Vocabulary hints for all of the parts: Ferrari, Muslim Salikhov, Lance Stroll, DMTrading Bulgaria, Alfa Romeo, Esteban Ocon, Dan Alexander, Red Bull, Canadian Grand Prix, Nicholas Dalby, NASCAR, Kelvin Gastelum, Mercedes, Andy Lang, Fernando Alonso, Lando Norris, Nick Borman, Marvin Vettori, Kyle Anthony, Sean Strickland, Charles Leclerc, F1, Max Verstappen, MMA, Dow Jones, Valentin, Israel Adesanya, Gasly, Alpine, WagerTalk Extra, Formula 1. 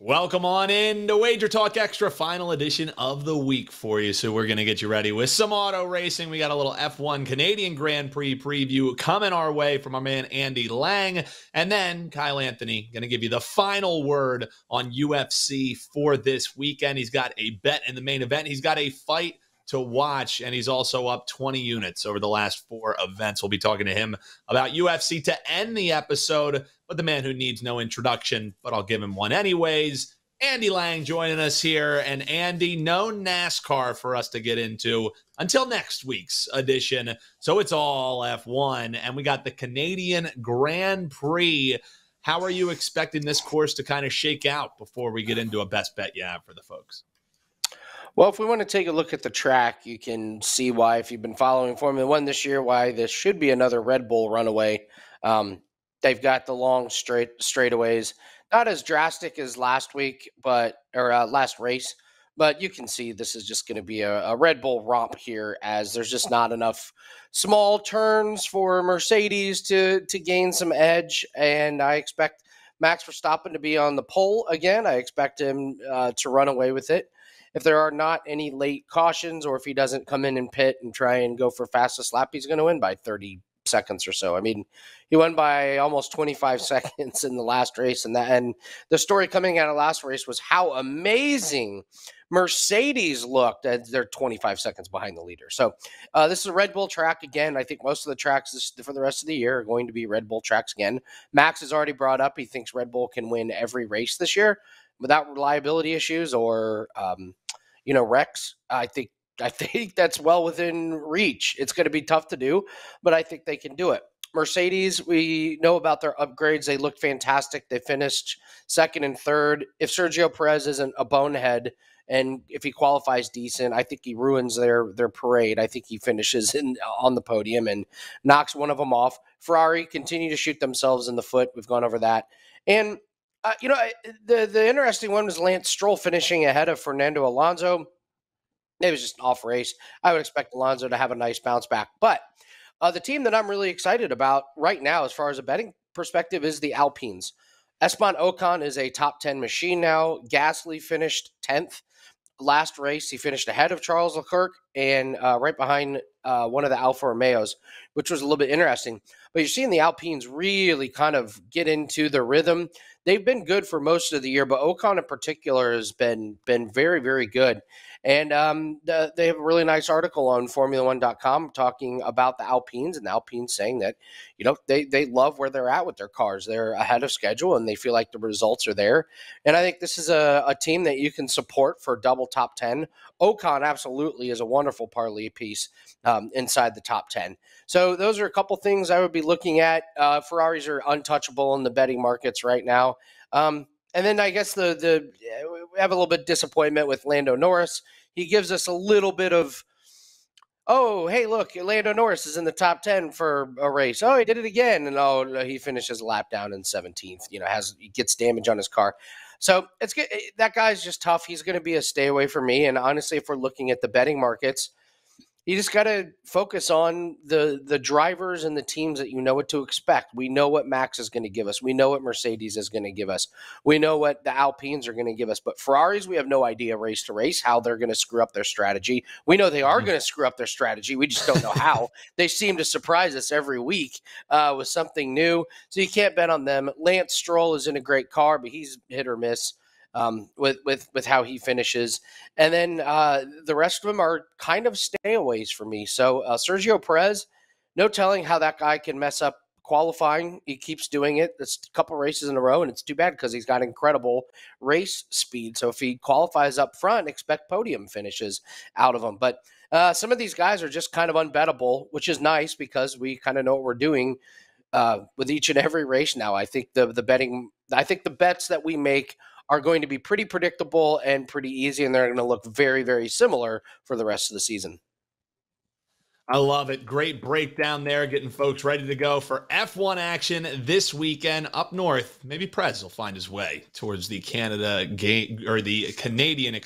Welcome on in to Wager Talk Extra, final edition of the week for you. So we're going to get you ready with some auto racing. We got a little F1 Canadian Grand Prix preview coming our way from our man Andy Lang. And then Kyle Anthony going to give you the final word on UFC for this weekend. He's got a bet in the main event. He's got a fight to watch, and he's also up 20 units over the last 4 events. We'll be talking to him about UFC to end the episode. But the man who needs no introduction, but I'll give him one anyways. Andy Lang joining us here. And Andy, no NASCAR for us to get into until next week's edition. So it's all F1. And we got the Canadian Grand Prix. How are you expecting this course to kind of shake out before we get into a best bet you have for the folks? Well, if we want to take a look at the track, you can see why, if you've been following Formula 1 this year, why this should be another Red Bull runaway. They've got the long straightaways, not as drastic as last week, last race, but you can see this is just going to be a Red Bull romp here, as there's just not enough small turns for Mercedes to gain some edge. And I expect Max Verstappen to be on the pole again. I expect him to run away with it. If there are not any late cautions, or if he doesn't come in and pit and try and go for fastest lap, he's going to win by 30 seconds or so. I mean, he won by almost 25 seconds in the last race, and the story coming out of last race was how amazing Mercedes looked as they're 25 seconds behind the leader. So this is a Red Bull track again. I think most of the tracks for the rest of the year are going to be Red Bull tracks again. Max has already brought up he thinks Red Bull can win every race this year without reliability issues or wrecks. I think that's well within reach. It's going to be tough to do, but I think they can do it. Mercedes, we know about their upgrades. They looked fantastic. They finished second and third. If Sergio Perez isn't a bonehead, and if he qualifies decent, I think he ruins their parade. I think he finishes on the podium and knocks one of them off. Ferrari continue to shoot themselves in the foot. We've gone over that. And, the interesting one was Lance Stroll finishing ahead of Fernando Alonso. It was just an off race. I would expect Alonso to have a nice bounce back. But the team that I'm really excited about right now, as far as a betting perspective, is the Alpines. Esteban Ocon is a top 10 machine now. Gasly finished 10th. Last race, he finished ahead of Charles Leclerc and right behind one of the Alfa Romeos, which was a little bit interesting. But you're seeing the Alpines really kind of get into the rhythm. They've been good for most of the year, but Ocon in particular has been very, very good. And they have a really nice article on Formula1.com talking about the Alpines, and the Alpines saying that, they love where they're at with their cars. They're ahead of schedule, and they feel like the results are there. And I think this is a team that you can support for double top 10. Ocon absolutely is a wonderful parlay piece inside the top 10. So those are a couple things I would be looking at. Ferraris are untouchable in the betting markets right now. And then I guess we have a little bit disappointment with Lando Norris. He gives us a little bit of, oh, hey, look, Lando Norris is in the top 10 for a race. Oh, he did it again. And oh, he finishes a lap down in 17th, he gets damage on his car. So it's good. That guy's just tough. He's going to be a stay away for me. And honestly, if we're looking at the betting markets, you just got to focus on the drivers and the teams that you know what to expect. We know what Max is going to give us. We know what Mercedes is going to give us. We know what the Alpines are going to give us. But Ferraris, we have no idea race to race how they're going to screw up their strategy. We know they are going to screw up their strategy. We just don't know how. They seem to surprise us every week with something new. So you can't bet on them. Lance Stroll is in a great car, but he's hit or miss with how he finishes. And then the rest of them are kind of stayaways for me. So Sergio Perez, no telling how that guy can mess up qualifying. He keeps doing it. It's a couple races in a row, and it's too bad because he's got incredible race speed. So if he qualifies up front, expect podium finishes out of him. But some of these guys are just kind of unbettable, which is nice because we kind of know what we're doing with each and every race now. I think the bets that we make are going to be pretty predictable and pretty easy, and they're going to look very, very similar for the rest of the season. I love it. Great breakdown there, getting folks ready to go for F1 action this weekend up north. Maybe Perez will find his way towards the Canadian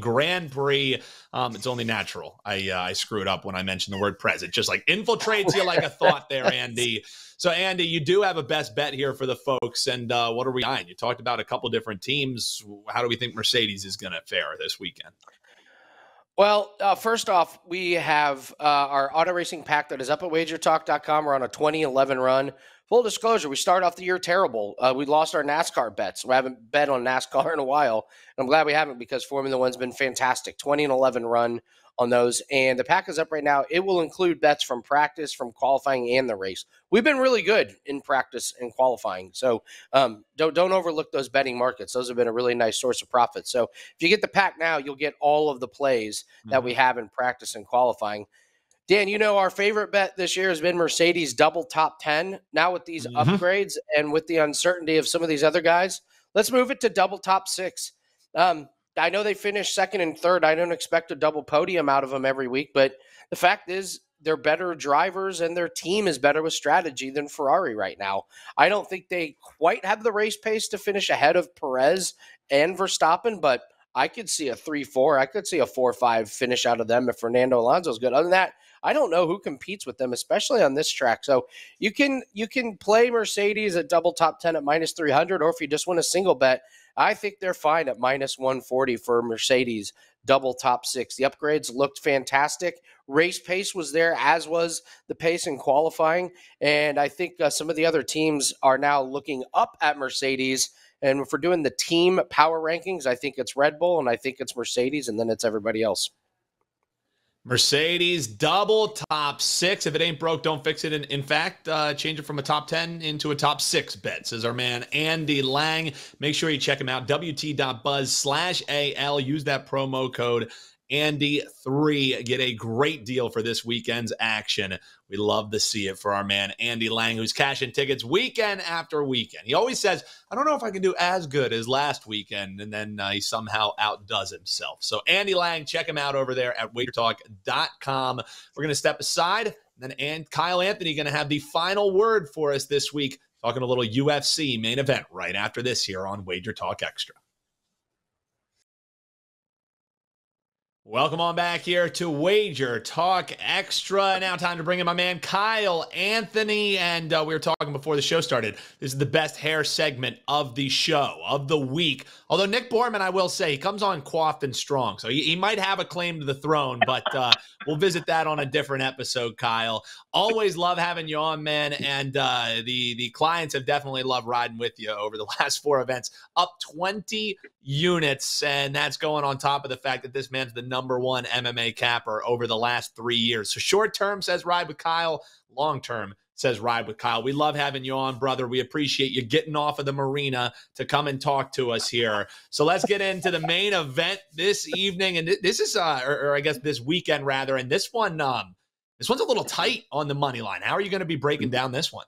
Grand Prix. It's only natural. I screwed up when I mentioned the word Perez. It just like infiltrates you like a thought there, Andy. So, Andy, you do have a best bet here for the folks. And what are we eyeing? You talked about a couple different teams. How do we think Mercedes is going to fare this weekend? Well, first off, we have our auto racing pack that is up at wagertalk.com. We're on a 2011 run. Full disclosure, we started off the year terrible. We lost our NASCAR bets. We haven't bet on NASCAR in a while. And I'm glad we haven't because Formula 1's been fantastic. 2011 run on those. And the pack is up right now. It will include bets from practice, from qualifying, and the race. We've been really good in practice and qualifying. So don't overlook those betting markets. Those have been a really nice source of profit. So if you get the pack now, you'll get all of the plays that we have in practice and qualifying. Dan, you know, our favorite bet this year has been Mercedes double top 10. Now with these upgrades and with the uncertainty of some of these other guys, let's move it to double top 6. I know they finished second and third. I don't expect a double podium out of them every week, but the fact is they're better drivers and their team is better with strategy than Ferrari right now. I don't think they quite have the race pace to finish ahead of Perez and Verstappen, but I could see a 3-4. I could see a 4-5 finish out of them if Fernando Alonso is good. Other than that, I don't know who competes with them, especially on this track. So you can play Mercedes at double top 10 at -300, or if you just want a single bet, I think they're fine at -140 for Mercedes double top 6. The upgrades looked fantastic. Race pace was there, as was the pace in qualifying. And I think some of the other teams are now looking up at Mercedes. And if we're doing the team power rankings, I think it's Red Bull, and I think it's Mercedes, and then it's everybody else. Mercedes double top 6. If it ain't broke, don't fix it. In fact, change it from a top 10 into a top 6 bet, says our man Andy Lang. Make sure you check him out, wt.buzz/AL. Use that promo code Andy3. Get a great deal for this weekend's action. We love to see it for our man Andy Lang, who's cashing tickets weekend after weekend. He always says, I don't know if I can do as good as last weekend, and then he somehow outdoes himself. So Andy Lang, check him out over there at wagertalk.com. We're going to step aside, and Kyle Anthony going to have the final word for us this week, talking a little UFC main event right after this here on Wager Talk Extra. Welcome on back here to Wager Talk Extra. Now time to bring in my man Kyle Anthony. And we were talking before the show started. This is the best hair segment of the show, of the week. Although Nick Borman, I will say, he comes on coiffed and strong. So he might have a claim to the throne, but we'll visit that on a different episode, Kyle. Always love having you on, man. And the clients have definitely loved riding with you over the last 4 events. Up 20 units, and that's going on top of the fact that this man's the #1 MMA capper over the last 3 years. So short term says ride with Kyle, long term says ride with Kyle. We love having you on, brother. We appreciate you getting off of the marina to come and talk to us here. So let's get into the main event this evening, and this is or I guess this weekend rather. And this one, this one's a little tight on the money line. How are you going to be breaking down this one?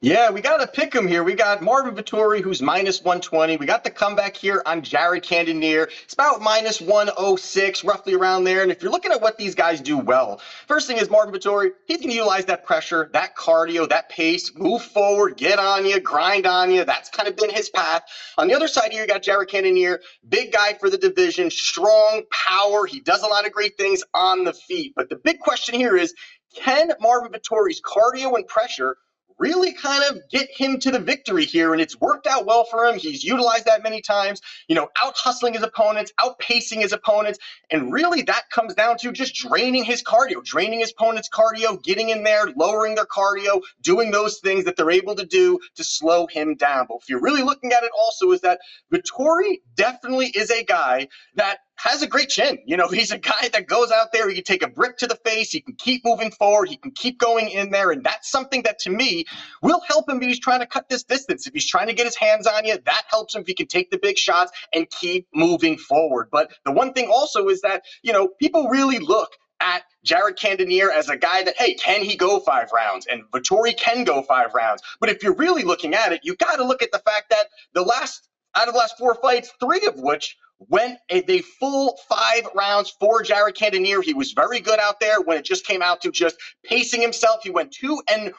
Yeah, we got to pick him here. We got Marvin Vettori, who's -120. We got the comeback here on Jared Cannonier. It's about -106, roughly around there. And if you're looking at what these guys do well, first thing is Marvin Vettori, he's going to utilize that pressure, that cardio, that pace, move forward, get on you, grind on you. That's kind of been his path. On the other side here, you got Jared Cannonier, big guy for the division, strong power. He does a lot of great things on the feet. But the big question here is, can Marvin Vettori's cardio and pressure really kind of get him to the victory here? And it's worked out well for him. He's utilized that many times, you know, out-hustling his opponents, out-pacing his opponents. And really that comes down to just draining his cardio, draining his opponent's cardio, getting in there, lowering their cardio, doing those things that they're able to do to slow him down. But if you're really looking at it also is that Vettori definitely is a guy that has a great chin. You know, he's a guy that goes out there, he can take a brick to the face, he can keep moving forward, he can keep going in there, and that's something that, to me, will help him if he's trying to cut this distance. If he's trying to get his hands on you, that helps him if he can take the big shots and keep moving forward. But the one thing also is that, you know, people really look at Jared Cannonier as a guy that, hey, can he go 5 rounds? And Vettori can go 5 rounds. But if you're really looking at it, you got to look at the fact that out of the last 4 fights, 3 of which went the full 5 rounds for Jared Cannonier. He was very good out there when it just came out to just pacing himself. He went 2-1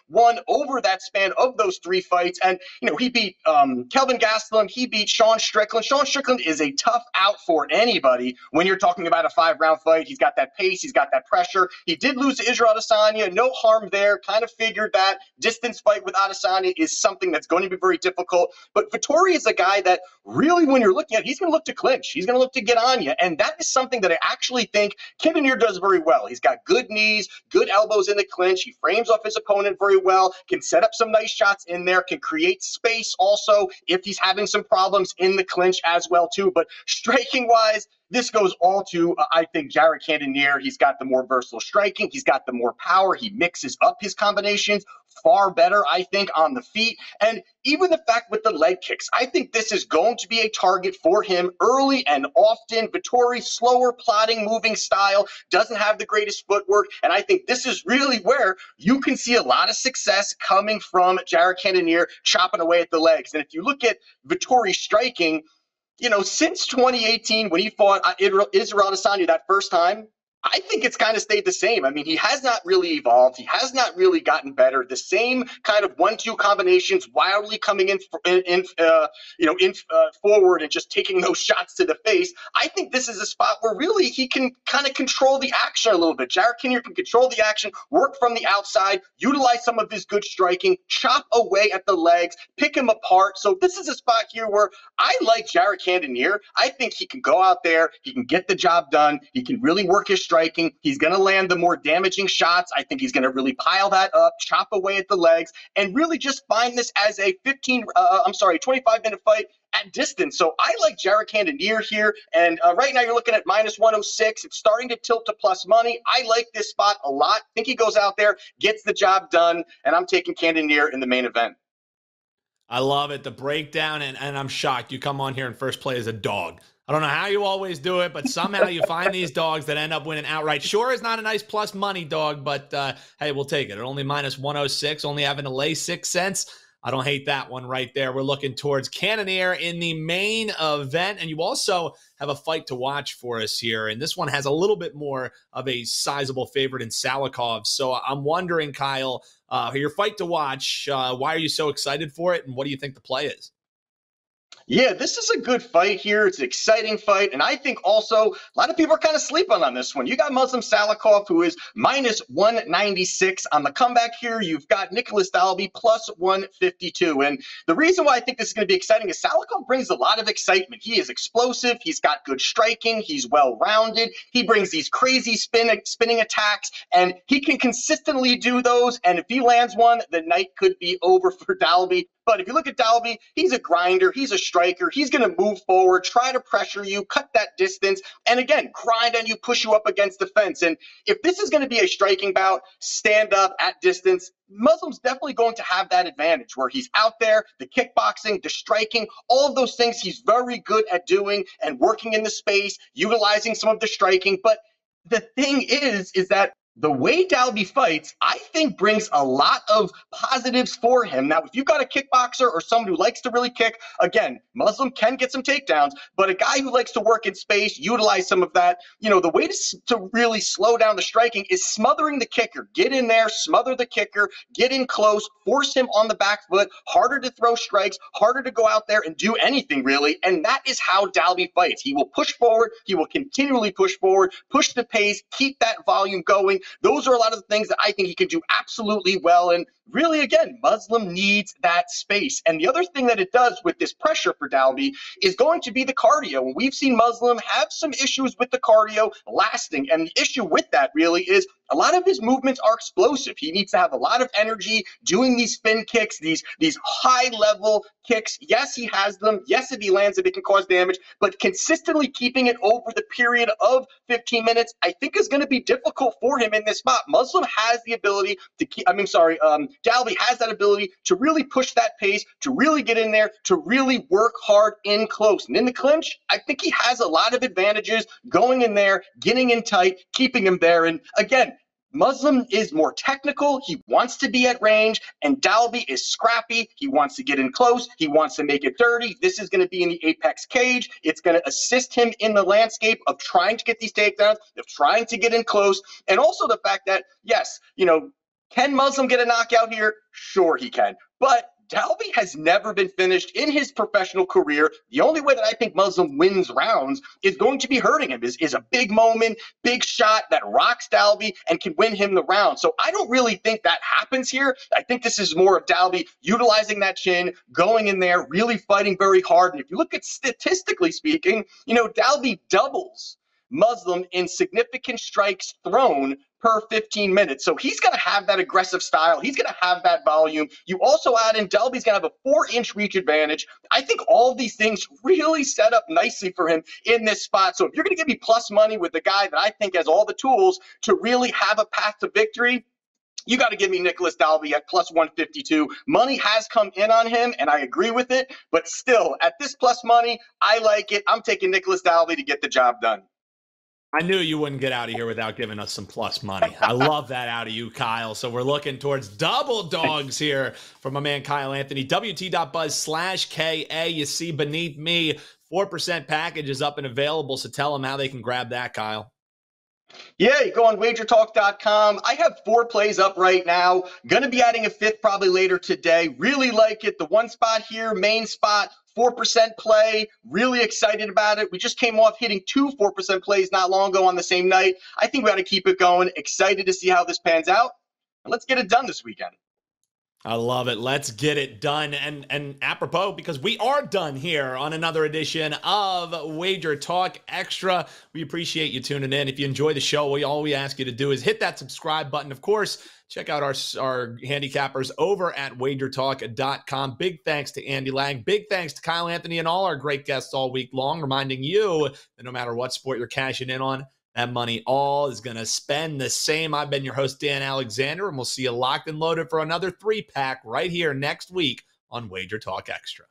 over that span of those 3 fights. And, you know, he beat Kelvin Gastelum. He beat Sean Strickland. Sean Strickland is a tough out for anybody when you're talking about a 5-round fight. He's got that pace. He's got that pressure. He did lose to Israel Adesanya. No harm there. Kind of figured that distance fight with Adesanya is something that's going to be very difficult. But Vettori is a guy that really, when you're looking at, he's going to look to clinch. He's going to look to get on you, and that is something that I actually think Cannonier does very well. He's got good knees, good elbows in the clinch. He frames off his opponent very well, can set up some nice shots in there, can create space also if he's having some problems in the clinch as well too. But striking-wise, this goes all to, I think, Jared Cannonier. He's got the more versatile striking. He's got the more power. He mixes up his combinations far better, I think, on the feet. And even the fact with the leg kicks, I think this is going to be a target for him early and often. Vettori's slower, plodding, moving style doesn't have the greatest footwork. And I think this is really where you can see a lot of success coming from Jared Cannonier, chopping away at the legs. And if you look at Vettori's striking, you know, since 2018, when he fought Israel Adesanya that first time, I think it's kind of stayed the same. I mean, he has not really evolved. He has not really gotten better. The same kind of 1-2 combinations, wildly coming in forward and just taking those shots to the face. I think this is a spot where really he can kind of control the action a little bit. Jared Cannonier can control the action, work from the outside, utilize some of his good striking, chop away at the legs, pick him apart. So this is a spot here where I like Jared Cannonier. I think he can go out there. He can get the job done. He can really work his striking. He's going to land the more damaging shots. I think he's going to really pile that up, chop away at the legs, and really just find this as a 25-minute fight at distance. So I like Jared Cannonier here, and right now you're looking at -106. It's starting to tilt to plus money. I like this spot a lot. I think he goes out there, gets the job done, and I'm taking Cannonier in the main event. I love it. The breakdown, and I'm shocked. You come on here and first play as a dog. I don't know how you always do it, but somehow you find these dogs that end up winning outright. Sure, it's not a nice plus money dog, but hey, we'll take it. At only -106, only having to lay 6 cents. I don't hate that one right there. We're looking towards Cannonier in the main event, and you also have a fight to watch for us here, and this one has a little bit more of a sizable favorite in Salikhov. So I'm wondering, Kyle, your fight to watch, why are you so excited for it, and what do you think the play is? Yeah, this is a good fight here. It's an exciting fight. And I think also a lot of people are kind of sleeping on this one. You got Muslim Salikhov, who is -196 on the comeback here. You've got Nicholas Dalby +152. And the reason why I think this is going to be exciting is Salikhov brings a lot of excitement. He is explosive. He's got good striking. He's well-rounded. He brings these crazy spinning attacks, and he can consistently do those. And if he lands one, the night could be over for Dalby. But if you look at Dalby, he's a grinder. He's a striker. He's going to move forward, try to pressure you, cut that distance, and again, grind on you, push you up against the fence. And if this is going to be a striking bout, stand up at distance, Muslim's definitely going to have that advantage where he's out there, the kickboxing, the striking, all of those things he's very good at doing and working in the space, utilizing some of the striking. But the thing is that the way Dalby fights, I think, brings a lot of positives for him. Now, if you've got a kickboxer or someone who likes to really kick, again, Muslim can get some takedowns, but a guy who likes to work in space, utilize some of that, you know, the way to really slow down the striking is smothering the kicker. Get in there, smother the kicker, get in close, force him on the back foot, harder to throw strikes, harder to go out there and do anything, really, and that is how Dalby fights. He will push forward. He will continually push forward, push the pace, keep that volume going. Those are a lot of the things that I think he can do absolutely well. And really, again, Muslim needs that space. And the other thing that it does with this pressure for Dalby is going to be the cardio. And we've seen Muslim have some issues with the cardio lasting. And the issue with that really is a lot of his movements are explosive. He needs to have a lot of energy doing these spin kicks, these high-level kicks. Yes, he has them. Yes, if he lands it, it can cause damage. But consistently keeping it over the period of 15 minutes, I think, is going to be difficult for him in this spot. Muslim has the ability to keep – Dalby has that ability to really push that pace, to really get in there, to really work hard in close. And in the clinch, I think he has a lot of advantages going in there, getting in tight, keeping him there. And, again, Muslim is more technical. He wants to be at range, and Dalby is scrappy. He wants to get in close. He wants to make it dirty. This is going to be in the apex cage. It's going to assist him in the landscape of trying to get these takedowns, of trying to get in close, and also the fact that, yes, you know, can Muslim get a knockout here? Sure he can, but Dalby has never been finished in his professional career. The only way that I think Muslim wins rounds is going to be hurting him, is a big moment, big shot that rocks Dalby and can win him the round. So I don't really think that happens here. I think this is more of Dalby utilizing that chin, going in there, really fighting very hard. And if you look at statistically speaking, you know, Dalby doubles Muslim in significant strikes thrown per 15 minutes. So he's going to have that aggressive style. He's going to have that volume. You also add in Dalby's going to have a 4-inch reach advantage. I think all of these things really set up nicely for him in this spot. So if you're going to give me plus money with the guy that I think has all the tools to really have a path to victory, you got to give me Nicholas Dalby at plus 152. Money has come in on him, and I agree with it. But still, at this plus money, I like it. I'm taking Nicholas Dalby to get the job done. I knew you wouldn't get out of here without giving us some plus money. I love that out of you, Kyle. So we're looking towards double dogs here from my man, Kyle Anthony. WT.buzz/KA. You see beneath me, 4% package is up and available. So tell them how they can grab that, Kyle. Yeah, you go on wagertalk.com. I have 4 plays up right now. Going to be adding a 5th probably later today. Really like it. The one spot here, main spot. 4% play, really excited about it. We just came off hitting 2 4% plays not long ago on the same night. I think we ought to keep it going. Excited to see how this pans out. Let's get it done this weekend. I love it. Let's get it done. And apropos, because we are done here on another edition of Wager Talk Extra. We appreciate you tuning in. If you enjoy the show, all we ask you to do is hit that subscribe button. Of course, check out our handicappers over at wagertalk.com. Big thanks to Andy Lang. Big thanks to Kyle Anthony and all our great guests all week long, reminding you that no matter what sport you're cashing in on, that money all is going to spend the same. I've been your host, Dan Alexander, and we'll see you locked and loaded for another 3-pack right here next week on Wager Talk Extra.